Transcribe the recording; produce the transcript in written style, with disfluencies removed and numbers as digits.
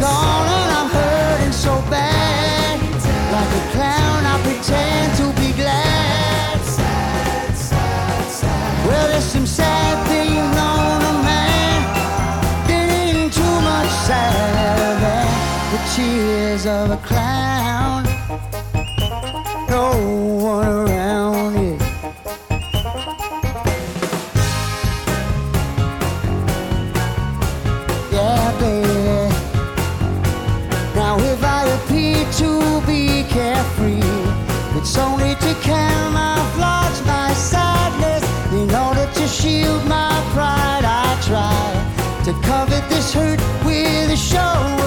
gone and I'm hurting so bad. Like a clown, I pretend to be glad. Well, there's some sad things on a man, getting too much sadder than the tears of a clown. No one around you. Yeah, baby. Now if I appear to be carefree, it's only to camouflage my sadness. In order to shield my pride, I try to cover this hurt with a show.